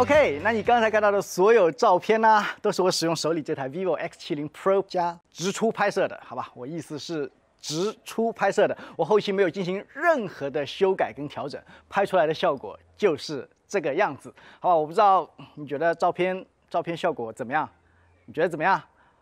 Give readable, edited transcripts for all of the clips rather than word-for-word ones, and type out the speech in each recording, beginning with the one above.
OK， 那你刚才看到的所有照片呢，都是我使用手里这台 vivo X70 Pro+ 加直出拍摄的，好吧？我意思是直出拍摄的，我后期没有进行任何的修改跟调整，拍出来的效果就是这个样子，好吧？我不知道你觉得照片效果怎么样？你觉得怎么样？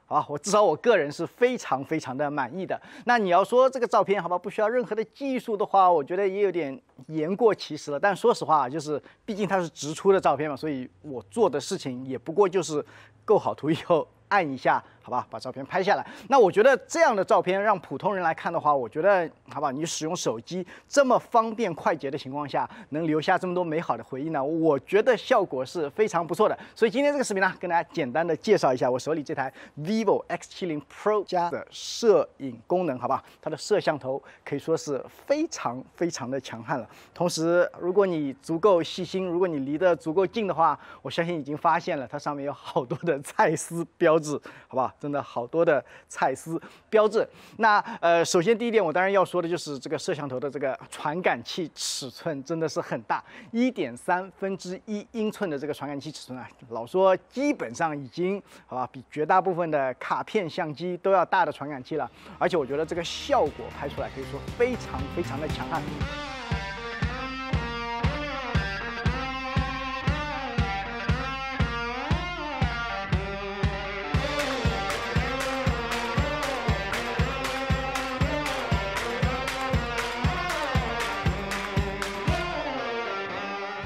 好，我至少我个人是非常的满意的。那你要说这个照片好吧，不需要任何的技术的话，我觉得也有点言过其实了。但说实话，就是毕竟它是直出的照片嘛，所以我做的事情也不过就是构好图以后按一下，好吧，把照片拍下来。那我觉得这样的照片让普通人来看的话，我觉得好吧，你使用手机这么方便快捷的情况下，能留下这么多美好的回忆呢，我觉得效果是非常不错的。所以今天这个视频呢，跟大家简单的介绍一下我手里这台 vivo X70 Pro+ 加的摄影功能，好吧，它的摄像头可以说是非常的强悍了。同时，如果你足够细心，如果你离得足够近的话，我相信已经发现了它上面有好多的蔡司标志。 好吧，真的好多的蔡司标志。那首先第一点，我当然要说的就是这个摄像头的这个传感器尺寸真的是很大， 1.1/3英寸的这个传感器尺寸啊，老说基本上已经好吧，比绝大部分的卡片相机都要大的传感器了。而且我觉得这个效果拍出来可以说非常的强悍。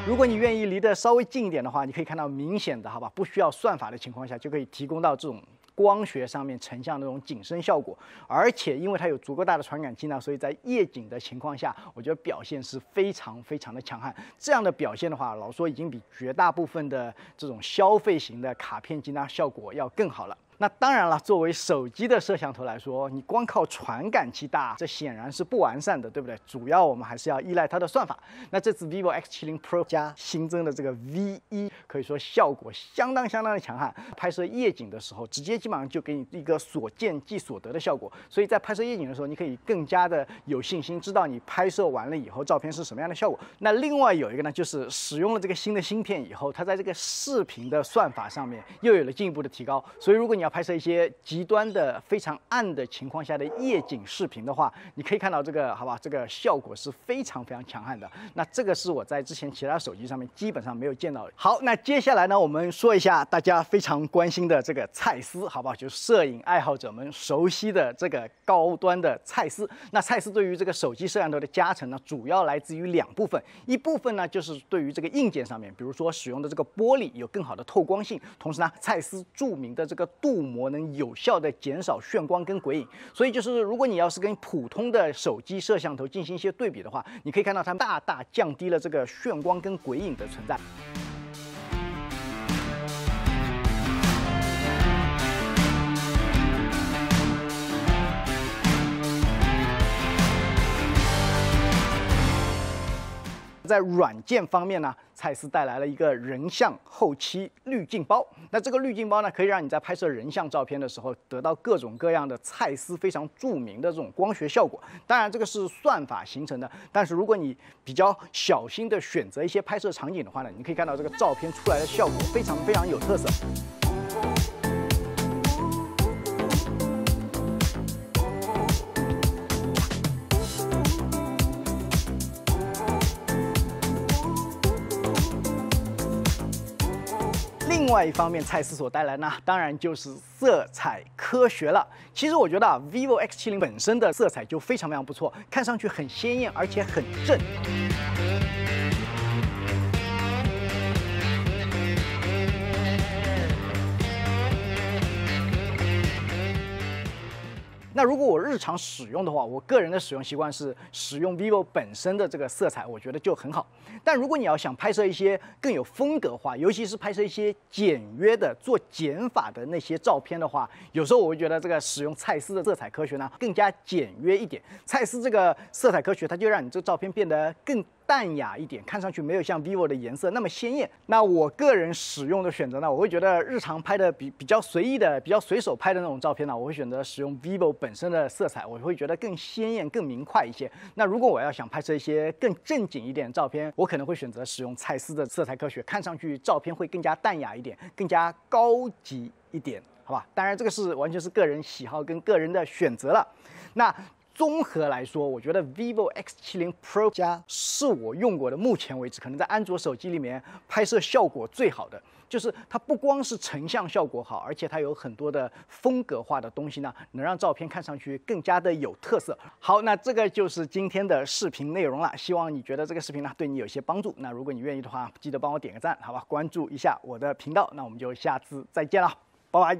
如果你愿意离得稍微近一点的话，你可以看到明显的，好吧，不需要算法的情况下，就可以提供到这种光学上面成像那种景深效果。而且因为它有足够大的传感器呢，所以在夜景的情况下，我觉得表现是非常的强悍。这样的表现的话，老说已经比绝大部分的这种消费型的卡片机呢效果要更好了。 那当然了，作为手机的摄像头来说，你光靠传感器大，这显然是不完善的，对不对？主要我们还是要依赖它的算法。那这次 vivo X70 Pro+ 加新增的这个 V1， 可以说效果相当的强悍。拍摄夜景的时候，直接基本上就给你一个所见即所得的效果。所以在拍摄夜景的时候，你可以更加的有信心，知道你拍摄完了以后照片是什么样的效果。那另外有一个呢，就是使用了这个新的芯片以后，它在这个视频的算法上面又有了进一步的提高。所以如果你要 拍摄一些极端的、非常暗的情况下的夜景视频的话，你可以看到这个，好吧，这个效果是非常强悍的。那这个是我在之前其他手机上面基本上没有见到的。好，那接下来呢，我们说一下大家非常关心的这个蔡司，好不好？就是摄影爱好者们熟悉的这个高端的蔡司。那蔡司对于这个手机摄像头的加成呢，主要来自于2部分，一部分呢就是对于这个硬件上面，比如说使用的这个玻璃有更好的透光性，同时呢，蔡司著名的这个镀膜能有效的减少眩光跟鬼影，所以就是如果你要是跟普通的手机摄像头进行一些对比的话，你可以看到它大降低了这个眩光跟鬼影的存在。 在软件方面呢，蔡司带来了一个人像后期滤镜包。那这个滤镜包呢，可以让你在拍摄人像照片的时候，得到各种各样的蔡司非常著名的这种光学效果。当然，这个是算法形成的。但是如果你比较小心的选择一些拍摄场景的话呢，你可以看到这个照片出来的效果非常有特色。 另外一方面，蔡司所带来呢，当然就是色彩科学了。其实我觉得啊 ，vivo X70 本身的色彩就非常不错，看上去很鲜艳，而且很正。 那如果我日常使用的话，我个人的使用习惯是使用 vivo 本身的这个色彩，我觉得就很好。但如果你要想拍摄一些更有风格化，尤其是拍摄一些简约的、做减法的那些照片的话，有时候我会觉得这个使用蔡司的色彩科学呢更加简约一点。蔡司这个色彩科学，它就让你这个照片变得更 大淡雅一点，看上去没有像 vivo 的颜色那么鲜艳。那我个人使用的选择呢，我会觉得日常拍的比较随意的、比较随手拍的那种照片呢，我会选择使用 vivo 本身的色彩，我会觉得更鲜艳、更明快一些。那如果我要想拍摄一些更正经一点的照片，我可能会选择使用蔡司的色彩科学，看上去照片会更加淡雅一点，更加高级一点，好吧？当然，这个是完全是个人喜好跟个人的选择了。那综合来说，我觉得 vivo X70 Pro+ 是我用过的目前为止可能在安卓手机里面拍摄效果最好的，就是它不光是成像效果好，而且它有很多的风格化的东西呢，能让照片看上去更加的有特色。好，那这个就是今天的视频内容了，希望你觉得这个视频呢对你有些帮助。那如果你愿意的话，记得帮我点个赞，好吧？关注一下我的频道，那我们就下次再见了，拜拜。